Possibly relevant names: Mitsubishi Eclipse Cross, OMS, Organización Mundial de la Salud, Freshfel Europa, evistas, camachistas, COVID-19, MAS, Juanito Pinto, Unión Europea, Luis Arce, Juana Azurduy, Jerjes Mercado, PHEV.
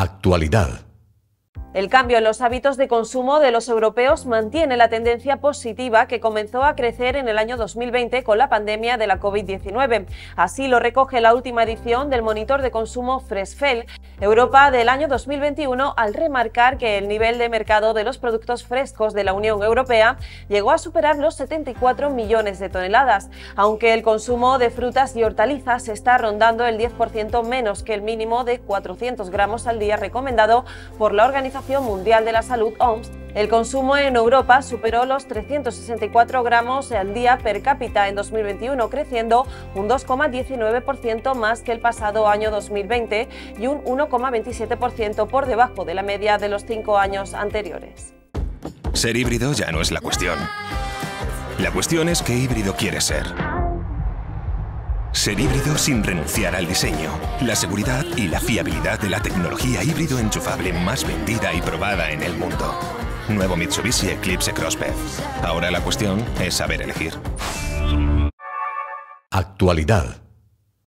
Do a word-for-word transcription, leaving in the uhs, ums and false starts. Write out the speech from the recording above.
Actualidad. El cambio en los hábitos de consumo de los europeos mantiene la tendencia positiva que comenzó a crecer en el año dos mil veinte con la pandemia de la COVID diecinueve. Así lo recoge la última edición del monitor de consumo Freshfel Europa del año dos mil veintiuno, al remarcar que el nivel de mercado de los productos frescos de la Unión Europea llegó a superar los setenta y cuatro millones de toneladas, aunque el consumo de frutas y hortalizas está rondando el diez por ciento menos que el mínimo de cuatrocientos gramos al día recomendado por la Organización Mundial de la Salud, O M S, el consumo en Europa superó los trescientos sesenta y cuatro gramos al día per cápita en dos mil veintiuno, creciendo un dos coma diecinueve por ciento más que el pasado año dos mil veinte y un uno coma veintisiete por ciento por debajo de la media de los cinco años anteriores. Ser híbrido ya no es la cuestión. La cuestión es qué híbrido quieres ser. Ser híbrido sin renunciar al diseño, la seguridad y la fiabilidad de la tecnología híbrido enchufable más vendida y probada en el mundo. Nuevo Mitsubishi Eclipse Cross P H E V. Ahora la cuestión es saber elegir. Actualidad.